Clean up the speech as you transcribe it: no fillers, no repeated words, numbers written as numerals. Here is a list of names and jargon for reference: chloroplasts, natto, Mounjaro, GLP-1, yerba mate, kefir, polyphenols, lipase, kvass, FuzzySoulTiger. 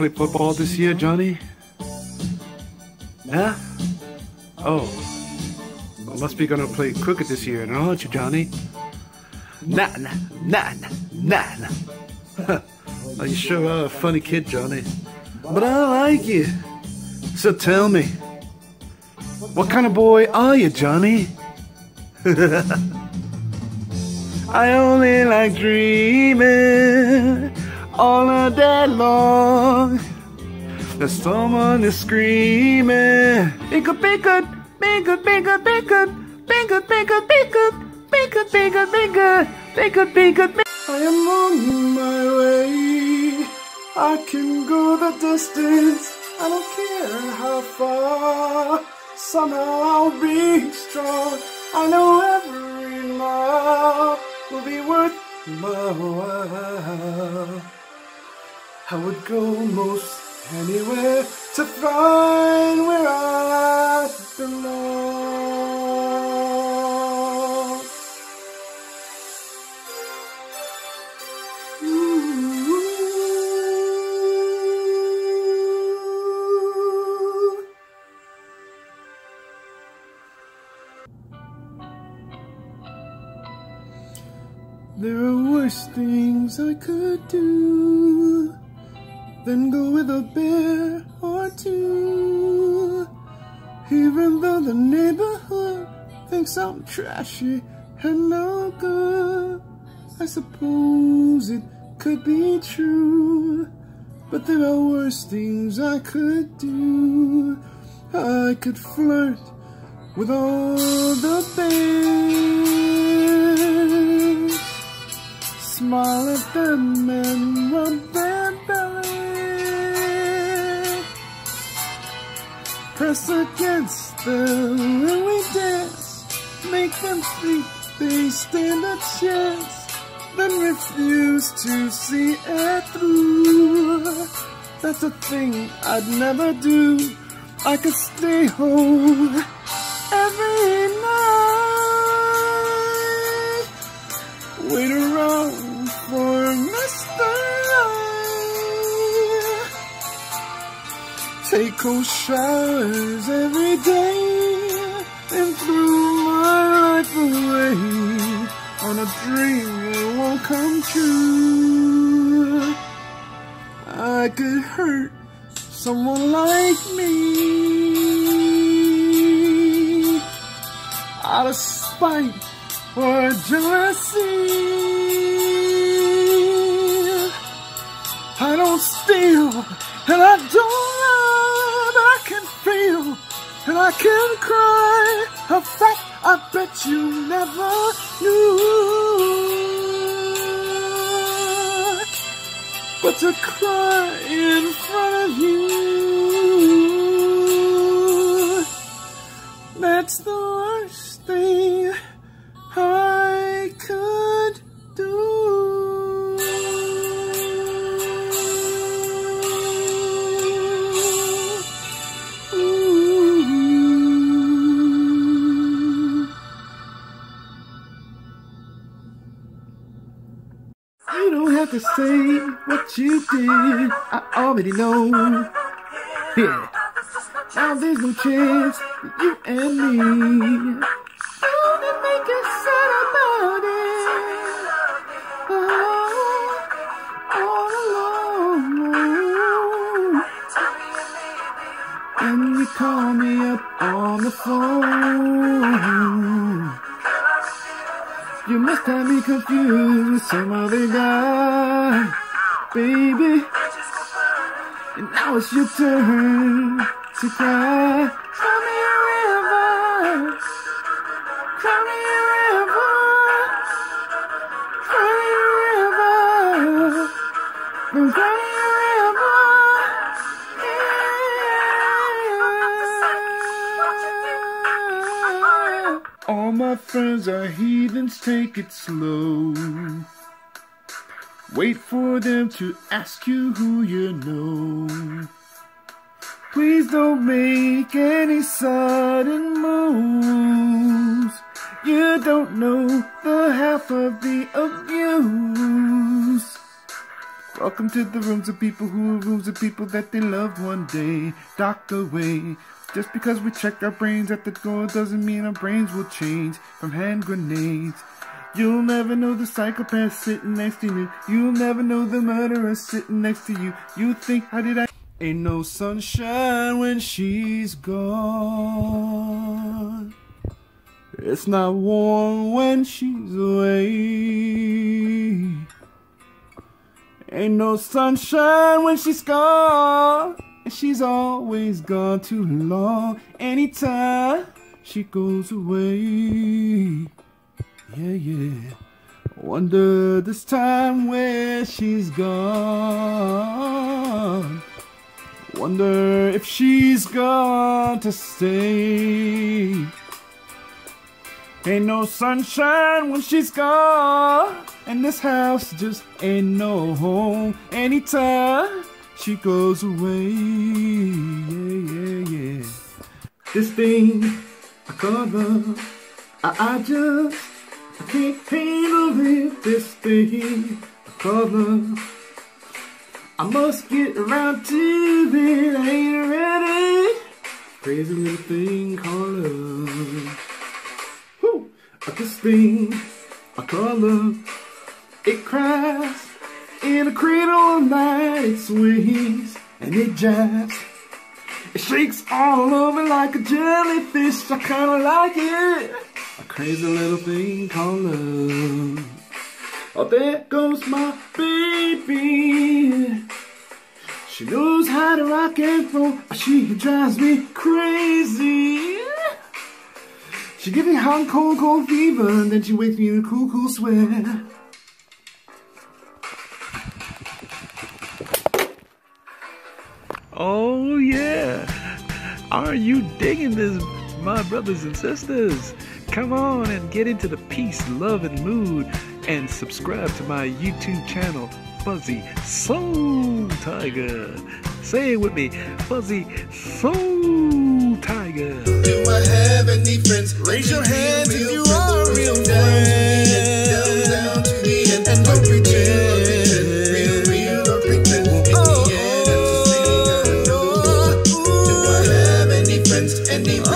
play football this year, Johnny? Huh? Oh. Must be gonna play cricket this year, aren't you, Johnny? Nah. Well, you sure are a funny kid, Johnny. But I like you. So tell me, what kind of boy are you, Johnny? I only like dreaming all of day long. There's someone is screaming. Be good. I am on my way. I can go the distance. I don't care how far. Somehow I'll be strong. I know every mile will be worth my while. I would go most anywhere to find where I belong. Ooh. There are worse things I could do than go with a bear or two. Even though the neighborhood thinks I'm trashy and no good, I suppose it could be true. But there are worse things I could do. I could flirt with all the bears, smile at them and rub their belly, press against them and we dance, make them think they stand a chance, then refuse to see it through. That's a thing I'd never do. I could stay home every night, wait around for Mr. Take cold showers every day and throw my life away on a dream that won't come true. I could hurt someone like me out of spite or jealousy. I don't steal and I don't lie, and I can cry, a fact I bet you never knew. But to cry in front of you, that's the worst thing I could do. To say what you did, I already know. Yeah. Now there's no chance for you and me. Don't make us sad about it. Oh, all alone. And you call me up on the phone. You must have me confused with some other guy, baby. And now it's your turn to cry. Cry me a river, cry me a river, cry me a river, cry me a river, yeah. All my friends are heathens, take it slow. Wait for them to ask you who you know. Please don't make any sudden moves. You don't know the half of the abuse. Welcome to the rooms of people who are rooms of people that they love one day docked away. Just because we check our brains at the door doesn't mean our brains will change from hand grenades. You'll never know the psychopath sitting next to you. You'll never know the murderer sitting next to you. You think, how did I? Ain't no sunshine when she's gone. It's not warm when she's away. Ain't no sunshine when she's gone. And she's always gone too long. Anytime she goes away. Yeah, yeah. Wonder this time where she's gone. Wonder if she's gone to stay. Ain't no sunshine when she's gone. And this house just ain't no home. Anytime she goes away. Yeah, yeah, yeah. This thing I cover, I just I can't handle it. This thing I cover, I must get around to it. I ain't ready. Crazy little thing called love. This thing I call love, it cries in a cradle all night. It swings and it jibes, it shakes all over like a jellyfish. I kinda like it. A crazy little thing called love. Oh, there goes my baby. She knows how to rock and roll. She drives me crazy. She gives me hot, cold, cold fever, and then she wakes me in a cool, cool sweat. Oh yeah! Are you digging this, my brothers and sisters? Come on and get into the peace, love, and mood, and subscribe to my YouTube channel, Fuzzy Soul Tiger. Say it with me, Fuzzy Soul Tiger. Do I have any friends? Raise your hand if you are a real friend. Down to the end, and don't pretend. Real or pretend. In the end, I'm just saying I know. Do I have any friends?